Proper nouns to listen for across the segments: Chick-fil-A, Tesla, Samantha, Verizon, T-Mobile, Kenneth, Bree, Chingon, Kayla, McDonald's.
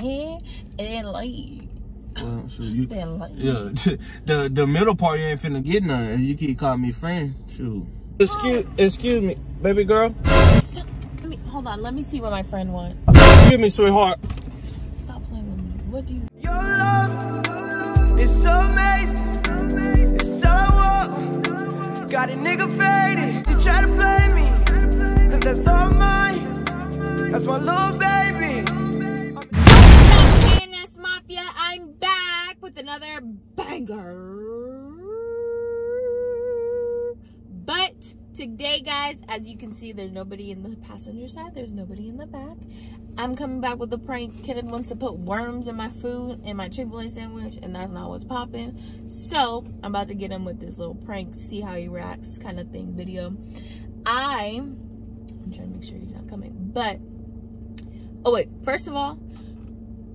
hand and then leg. Well, so you, then leg. Yeah, the middle part you ain't finna get none, and you keep calling me friend. Shoot. Excuse me, baby girl. Stop, hold on, let me see what my friend wants. Excuse me, sweetheart. Stop playing with me. What do you? Your love is so amazing. It's so warm. Got a nigga faded. You try to play me, cause that's all mine. That's my little baby. What's up, Kenneth Mafia? I'm back with another banger. But today, guys, as you can see, there's nobody in the passenger side. There's nobody in the back. I'm coming back with a prank. Kenneth wants to put worms in my food, in my Chick-fil-A sandwich, and that's not what's popping. So I'm about to get him with this little prank, see how he reacts kind of thing video. I'm trying to make sure he's not coming. But, oh wait, first of all,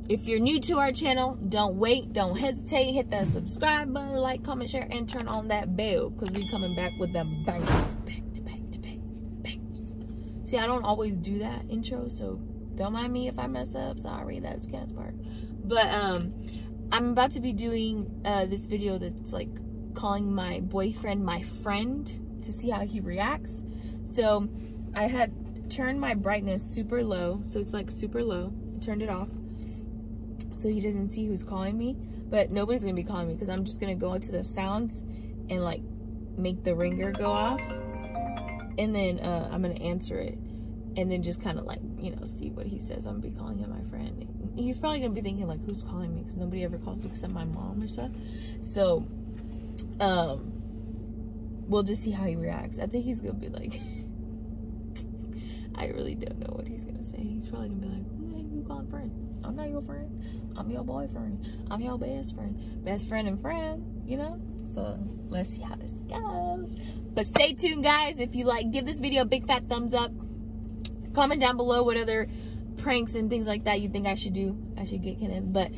if you're new to our channel, don't wait, don't hesitate, hit that subscribe button, like, comment, share, and turn on that bell, because we're coming back with the bangers, bangers. See, I don't always do that intro, so don't mind me if I mess up. Sorry, that's Kenneth's part. But I'm about to be doing this video that's like calling my boyfriend my friend to see how he reacts. So I had turned my brightness super low, so it's like super low. I turned it off so he doesn't see who's calling me, but nobody's gonna be calling me because I'm just gonna go into the sounds and like make the ringer go off, and then I'm gonna answer it, and then just kind of like, you know, see what he says. I'm gonna be calling him my friend. He's probably gonna be thinking like, who's calling me, because nobody ever calls me except my mom or stuff. So we'll just see how he reacts. I think he's gonna be like I really don't know what he's gonna say. He's probably gonna be like, who the heck you calling friend? I'm not your friend. I'm your boyfriend. I'm your best friend. Best friend and friend, you know? So let's see how this goes. But stay tuned, guys. If you like, give this video a big fat thumbs up. Comment down below what other pranks and things like that you think I should do. I should get Kenneth. But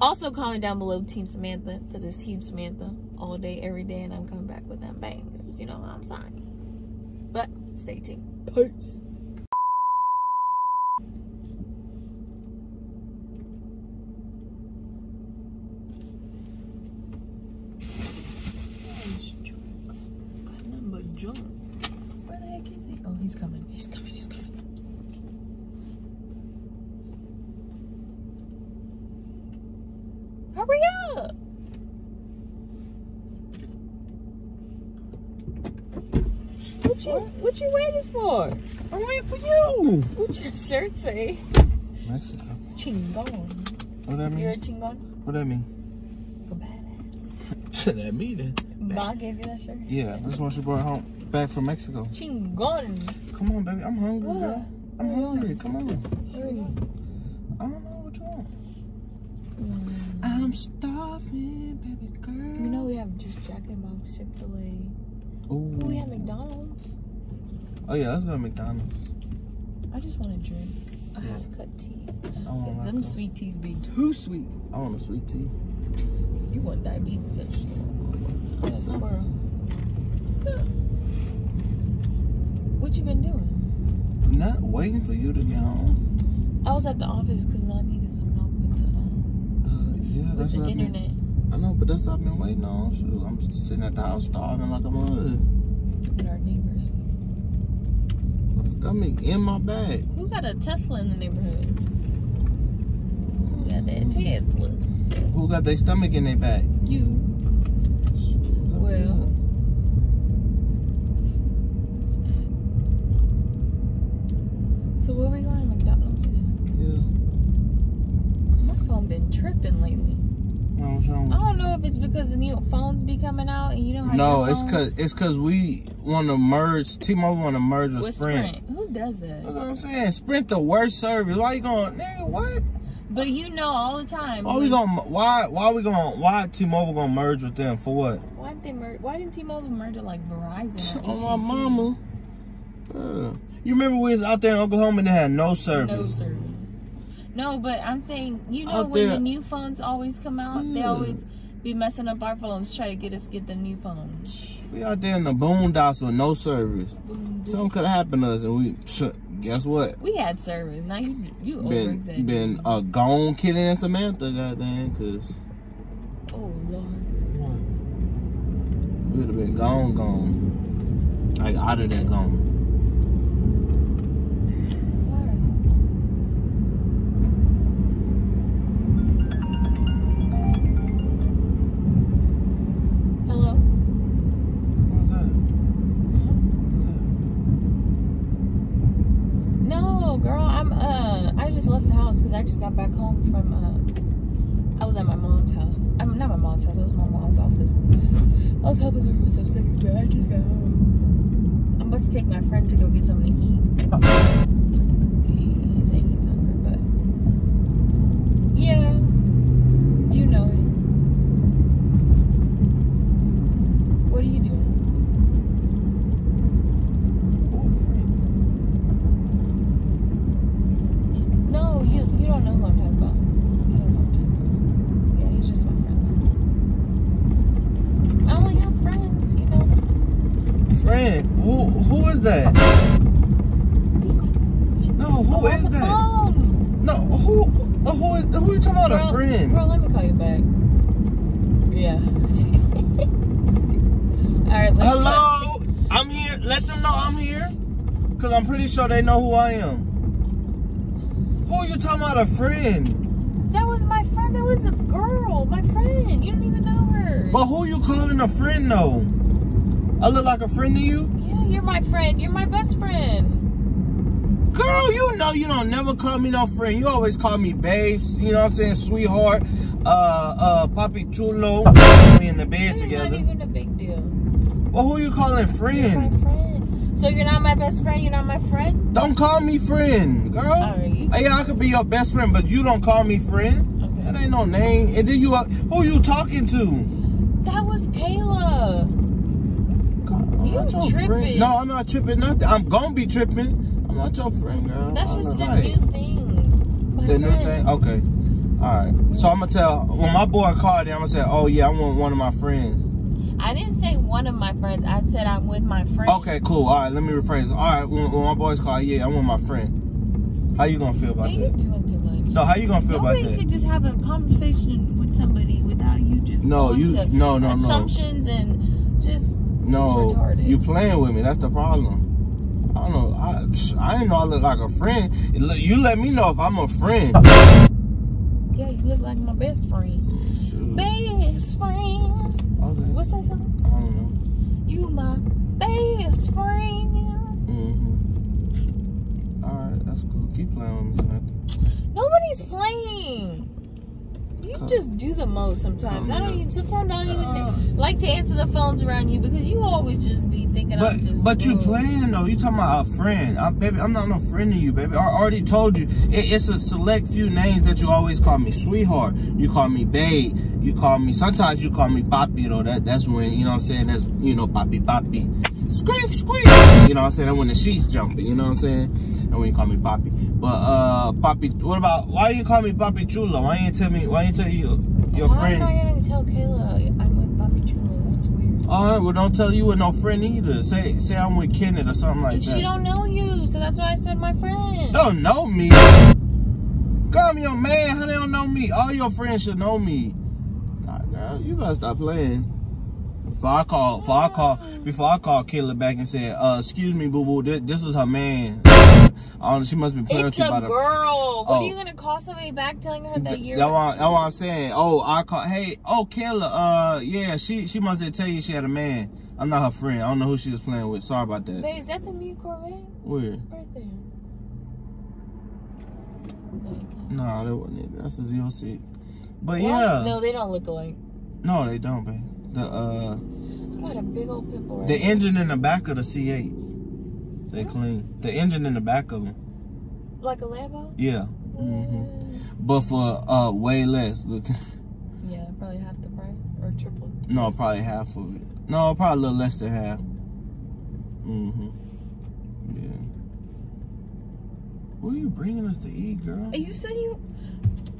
also comment down below Team Samantha, because it's Team Samantha all day, every day. And I'm coming back with them bangers. You know what I'm saying? But stay tuned. Peace. Where the heck is he? Oh, he's coming. He's coming. He's coming. Hurry up! What you waiting for? I'm waiting for you. What's your shirt say? Mexico. Chingon. What that mean? You're a chingon. What that mean? Go badass. That mean it. Bob gave you that shirt? Yeah, this one she brought home back from Mexico. Chingon. Come on, baby. I'm hungry, what? Girl. I'm hungry. Come on. Where are you? I don't know what you want. I'm starving, baby girl. You know we have just Jack in the Box, Chick-fil-A. Oh. We have McDonald's. Oh yeah, let's go to McDonald's. I just want a drink. I have cut tea. Because them sweet teas be too sweet. I want a sweet tea. You want diabetes? Squirrel. What you been doing? Not waiting for you to get home. I was at the office because Mom needed some help with the internet. I know, but that's what I've been waiting on. Shoot, I'm sitting at the house starving like a mug. Look at our neighbors. My stomach in my bag. Who got a Tesla in the neighborhood? Who got that Tesla? Who got their stomach in their bag? You. Well, so where are we going to McDonald's or something? Yeah. My phone been tripping lately. No, I don't know if it's because the new phones be coming out and you don't have your phone. No, it's cause we want to merge. T-Mobile want to merge with Sprint. Who does that? That's what I'm saying. Sprint the worst service. Why you going, nigga? What? But you know all the time. Why T-Mobile gonna merge with them for what? Why didn't T-Mobile merge with like Verizon? Oh, my mama. You remember we was out there in Oklahoma and they had no service. No service. No, but I'm saying, you know, when the new phones always come out, they always be messing up our phones, try to get the new phones. We out there in the boondocks with no service. Something could have happened to us and we Guess what? We had service. Now you overexaggerated. Been a gone Kenneth and Samantha, goddamn, cause. Oh Lord. We would have been gone, like out of that gone. I just got back home from, I was at my mom's house. I mean, not my mom's house, it was my mom's office. I was helping her with some stuff, but I just got home. I'm about to take my friend to go get something to eat. He's saying he's hungry, but yeah, you know it. What are you doing? You don't know who I'm talking about. You don't know who I'm talking about. Yeah, he's just my friend. I only have friends, you know. Friend? Who is that? No, who is that? Phone. No, who are you talking about? Girl, a friend? Girl, let me call you back. Yeah. Alright, let's hello! I'm here. Let them know I'm here. Because I'm pretty sure they know who I am. Who are you talking about, a friend? That was my friend. That was a girl. My friend. You don't even know her. But who are you calling a friend, though? I look like a friend to you? Yeah, you're my friend. You're my best friend. Girl, you know you don't never call me no friend. You always call me babes. You know what I'm saying? Sweetheart. Papi Chulo. We in the bed together. That's not even a big deal. Well, who are you calling friend? You're my friend. So you're not my best friend? You're not my friend? Don't call me friend, girl. Alright. Hey, I could be your best friend, but you don't call me friend. Okay. That ain't no name. And then you, who you talking to? That was Kayla. God, you not your tripping. Friend. No, I'm not tripping nothing. I'm gonna be tripping. I'm not your friend, girl. That's just the new thing. The new thing? Okay. Alright. So I'm gonna tell, when my boy called in, I'm gonna say, oh yeah, I want one of my friends. I didn't say one of my friends. I said I'm with my friend. Okay, cool. All right, let me rephrase. All right, when my boys call, yeah, I'm with my friend. How you gonna feel about that? You're doing too much. No, how you gonna feel about that? Nobody could just have a conversation with somebody without you just no assumptions and just retarded. You playing with me? That's the problem. I don't know. I didn't know I look like a friend. You let me know if I'm a friend. Yeah, you look like my best friend. Shoot. Best friend. Okay. What's that song? I don't know. You my best friend. Mm-hmm. Alright, that's cool. Keep playing with me, Samantha. Nobody's playing. You just do the most sometimes. I don't even like to answer the phones around you because you always just be thinking But you playing though. You talking about a friend. Baby, I'm not no friend to you, baby. I already told you. It's a select few names that you always call me. Sweetheart. You call me babe. You call me, sometimes you call me papi though. That's when, you know what I'm saying? That's, you know, papi. Squeak, squeak. You know what I'm saying? That's when the sheets jumping. You know what I'm saying? And when you call me Poppy, but Poppy, what about? Why you call me Papi Chulo? Why you tell me? Why you tell your friend? Why am I gonna tell Kayla I'm with Papi Chulo? That's weird. All right, well don't tell you with no friend either. Say I'm with Kenneth or something like that. She don't know you, so that's why I said my friend. Don't know me. Girl, I'm your man. How they don't know me? All your friends should know me. God, girl, you gotta stop playing. Before I call Kayla back and said, excuse me, boo boo, this is her man. She must be playing with you by the girl. What are you gonna call somebody back telling her that you're? That's what I'm saying. Oh, I call. Hey, oh Kayla, yeah, she must have tell you she had a man. I'm not her friend. I don't know who she was playing with. Sorry about that. Wait, is that the new Corvette? Where? Right there. No, that wasn't it. That's the Z06. But yeah. No, they don't look alike. No, they don't, babe. The I got a big old pimple right there. Engine in the back of the C8s. They clean. The engine in the back of them. Like a Lambo? Yeah. Mm-hmm. But for way less. Look. Yeah, probably half the price or triple. No, probably half of it. No, probably a little less than half. Mm-hmm. Yeah. What are you bringing us to eat, girl? You said you.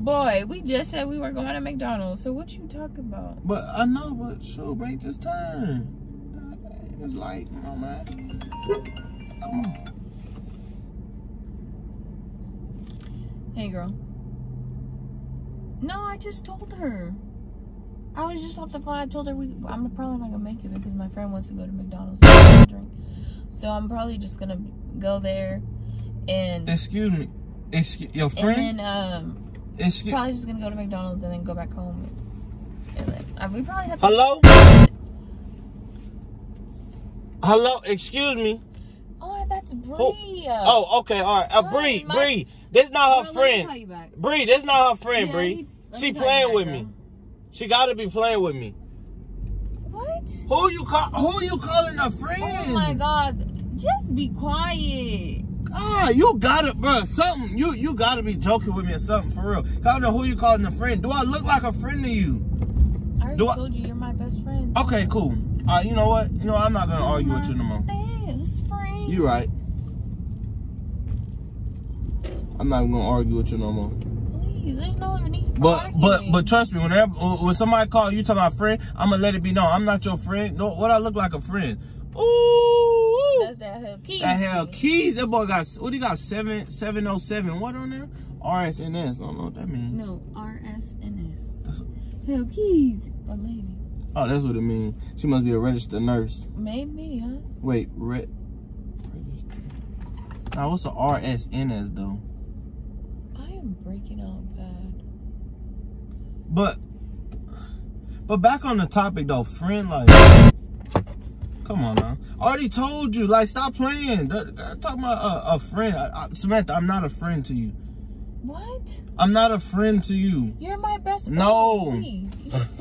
Boy, we just said we were going to McDonald's. So what you talking about? But I know, but sure, break this time. It's like, you know, man. Come on. Hey, girl. No, I just told her. I was just off the phone. I told her I'm probably not gonna make it because my friend wants to go to McDonald's and drink. So I'm probably just gonna go there and. Excuse me. Excuse your friend. And then, excuse. Probably just gonna go to McDonald's and then go back home. And then, we probably have. Hello. Hello. Excuse me. Oh, that's Bree. Oh, okay. All right. Bree. Bree. This not her friend. Bree. This not her friend. Bree. She playing with me. She gotta be playing with me. What? Who you calling a friend? Oh my God! Just be quiet. God, you gotta, bro. Something. You gotta be joking with me or something for real. I don't know who you calling a friend. Do I look like a friend to you? I already told you you're my best friend. Okay, cool. You know what? You know I'm not gonna argue with you no more. Best friend. You right. I'm not gonna argue with you no more. There's no need for but trust me, when somebody call you talking about friend, I'm gonna let it be known. I'm not your friend. No, what I look like a friend. Ooh, that's that hell keys. That hell keys. That boy got what he got 707. What on there? RSNS. I don't know what that means. No, RSNS. That's, hell keys, a lady. Oh, that's what it means. She must be a registered nurse. Maybe, huh? Wait, registered. Now what's a RSNS though? Breaking out bad. But back on the topic though, friend, like, come on now. I already told you, like, stop playing. I'm talking about a friend. Samantha, I'm not a friend to you. What? I'm not a friend to you. You're my best friend. No.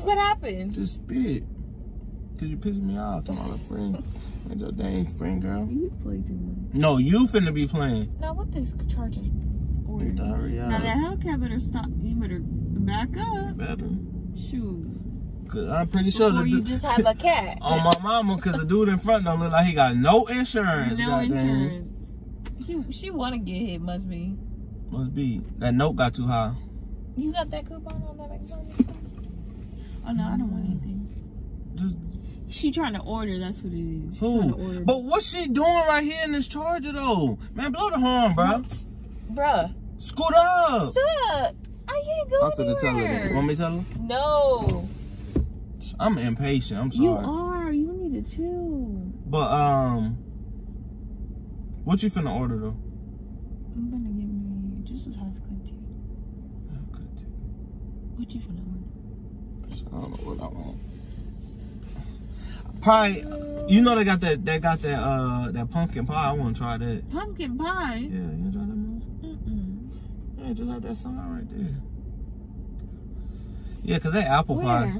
What happened? Just spit. Cause you pissing me off. I'm not a friend. Ain't your dang friend, girl. You play too much. No, you finna be playing. Now what this charger? Now that Hellcat better stop. You better back up. Better. Shoot. Cause I'm pretty sure that you just have a cat. On my mama, cause the dude in front don't look like he got no insurance. No insurance. She wanna get hit, must be. Must be. That note got too high. You got that coupon on that McDonald's? Oh no, I don't want anything. Just. She trying to order. That's what it is. Who? But what's she doing right here in this charger though? Man, blow the horn, bro. Bruh. Scoot up! Sup? I ain't going anywhere. Tell her. You want me to tell her? No. I'm impatient. I'm sorry. You are. You need to chill. But, what you finna order, though? I'm gonna give me just a half-cut tea. Half-cut tea. What you finna order? I don't know what I want. Probably, you know they got that pumpkin pie. I wanna try that. Pumpkin pie? Yeah, you try that? Yeah, just like that sign right there. Yeah, cause that apple pie,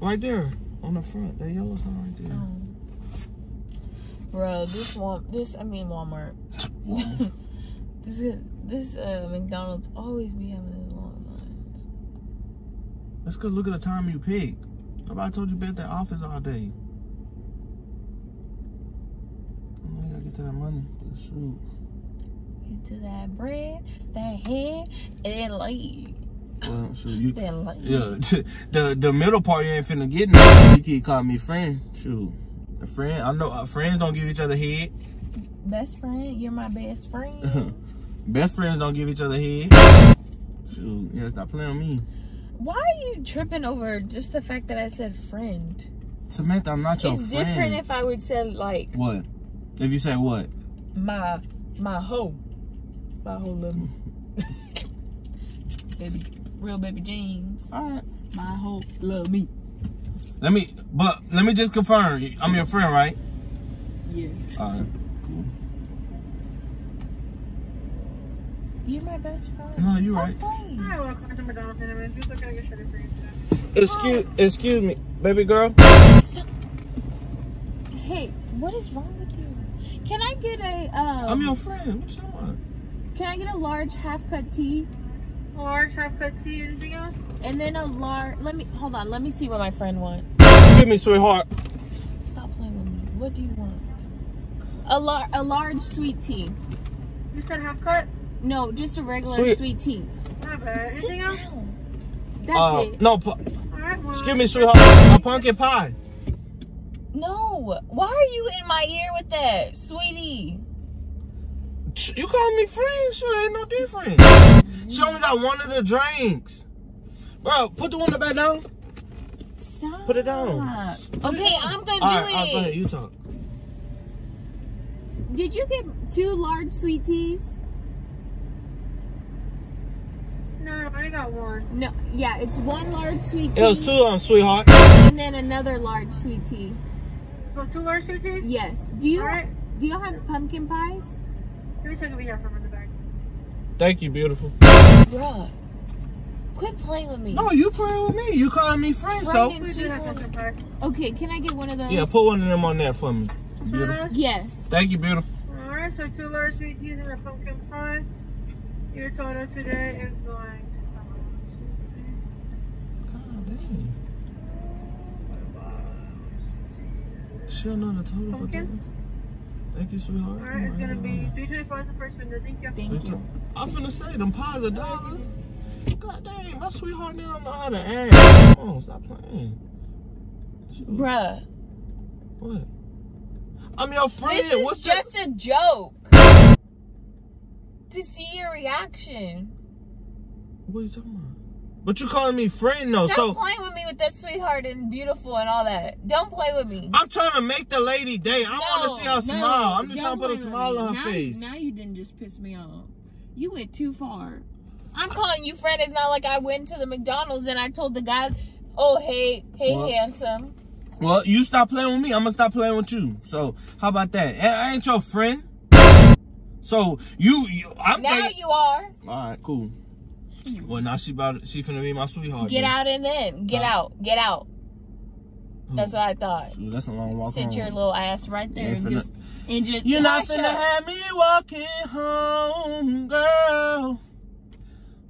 right there on the front, that yellow sign right there. Oh. Bro, Walmart. Walmart. this McDonald's always be having these long lines. That's cause look at the time you picked. Nobody told you to be at that office all day. I gotta get to that money. Shoot. To that bread, that head, and leave. Well, so you, yeah, the middle part you ain't finna get now. You keep calling me friend. Shoot, a friend. I know friends don't give each other head. Best friend, you're my best friend. Best friends don't give each other head. Shoot, yeah, stop playing with me. Why are you tripping over just the fact that I said friend? Samantha, I'm not your friend. It's different if I would say like what? If you say what? My hoe. I hold up. Baby, real baby jeans. All right. My whole love me. Let me just confirm. I'm your friend, right? Yeah. All right. Cool. You're my best friend. No, you're right. Hi, welcome to McDonald's. I'm just looking to get shredded for you today. Excuse me, baby girl. Hey, what is wrong with you? Can I get a? I'm your friend. What you want? Can I get a large half-cut tea? A large half-cut tea, anything else? And then a large, hold on, let me see what my friend wants. Give me, sweetheart. Stop playing with me. What do you want? A large sweet tea. You said half-cut? No, just a regular sweet tea. Not bad. Anything else? That's it. No, right, well, excuse me, sweetheart, a pumpkin pie. No, why are you in my ear with that, sweetie? You call me friend? Sure, ain't no difference. She only got one of the drinks. Bro, put the window back down. Stop. Put it down. Okay, I'm gonna do it. All right, go ahead, you talk. Did you get 2 large sweet teas? No, I got 1. No, yeah, it's 1 large sweet tea. It was 2 of them, sweetheart. And then another large sweet tea. So 2 large sweet teas? Yes. Do you have pumpkin pies? Let me check over here from the back. Thank you, beautiful. Bruh, quit playing with me. No, you playing with me. You calling me friend, so. Okay, can I get one of those? Yeah, put one of them on there for me. Beautiful. Yes. Thank you, beautiful. All right, so 2 large sweet teas and a pumpkin pie. Your total today is going to God dang. She'll know the total pumpkin. Thank you, sweetheart. All right, it's gonna be 325 the first window. Thank you. Thank you. I'm finna say them pies a dollar. God dang, my sweetheart there on the other end. Come on, stop playing. Bruh. What? I'm your friend. This is just a joke. To see your reaction. What are you talking about? But you calling me friend though. Stop playing with me with that sweetheart and beautiful and all that. Don't play with me. I'm trying to make the lady day. I want to see her smile. I'm just trying to put a smile on her face. Now you didn't just piss me off. You went too far. I'm calling you friend. It's not like I went to the McDonald's and I told the guys, oh, hey, handsome. Well, you stop playing with me. I'm going to stop playing with you. So how about that? I ain't your friend. So now you are. All right, cool. Well, now she finna be my sweetheart. Get out and then get out. That's what I thought. Shoot, that's a long walk. Sit home. Your little ass right there and just. You're not finna have me walking home, girl.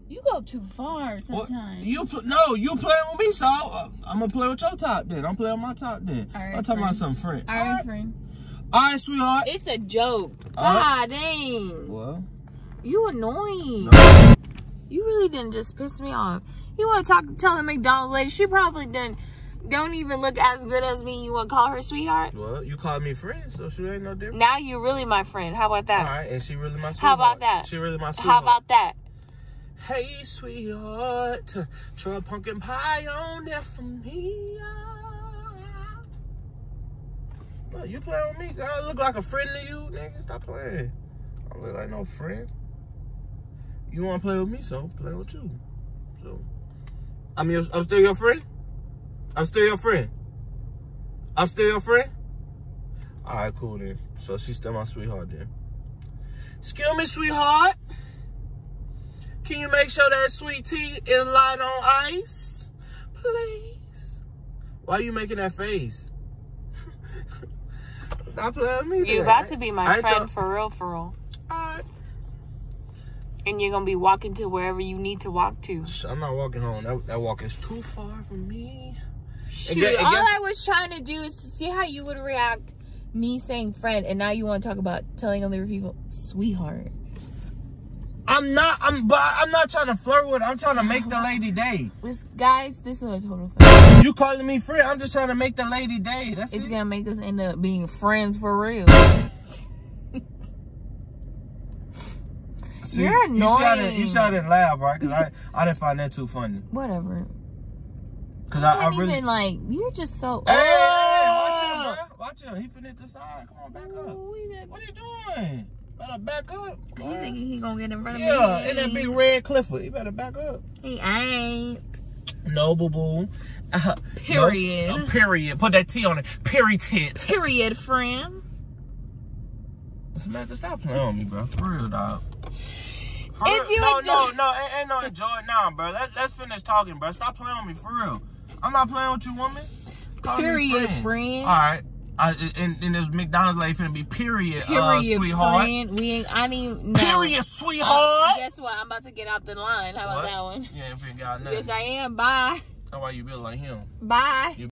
You go too far sometimes. Well, you playing with me, so I'm gonna play with your top then. I'm playing with my top then. All right, I'm talking about something, friend. All right, friend. All right, sweetheart. It's a joke. God dang. What? You annoying. No. You really didn't just piss me off. You want to tell the McDonald's lady, she probably don't even look as good as me. You want to call her sweetheart? Well, you called me friend, so she ain't no different. Now you really my friend. How about that? All right, and she really my sweetheart. How about that? She really my sweetheart. How about that? Hey, sweetheart, throw a pumpkin pie on there for me. Look, you playing with me, girl. I look like a friend to you, nigga. Stop playing. I don't look like no friend. You want to play with me, so play with you. So, I'm still your friend? I'm still your friend? I'm still your friend? All right, cool then. So she's still my sweetheart then. Excuse me, sweetheart. Can you make sure that sweet tea is light on ice? Please. Why are you making that face? Stop playing with me. You're about to be my friend for real, for real. Alright. And you're gonna be walking to wherever you need to walk to. I'm not walking home. That walk is too far from me. Shoot, all I was trying to do is to see how you would react me saying friend, and now you want to talk about telling other people sweetheart. I'm not trying to flirt with her. I'm trying to make the lady day. This is a total fail. You calling me friend? I'm just trying to make the lady day. That's it. It's gonna make us end up being friends for real. See, you're annoying. You shouted loud, right? Because I didn't find that too funny. Whatever. Because I really even like you're just so. Hey, watch him, bro. Watch him. He finna decide. Come on, back up. What are you doing? Better back up. He thinking he gonna get in front of me. Yeah, and that big red Clifford. You better back up. He ain't. No, boo-boo. Period. No, period. Put that T on it. Period. Period, friend. Samantha, stop playing on me, bro. For real, dog. Ain't no enjoy now, bro. Let's finish talking, bro. Stop playing on me, for real. I'm not playing with you, woman. Period, friend. All right. And this McDonald's lady finna be period sweetheart. Friend. Period, sweetheart. Guess what? I'm about to get out the line. How about that one? Yeah, if you got nothing. Yes, I am. Bye. That's why you built like him. Bye.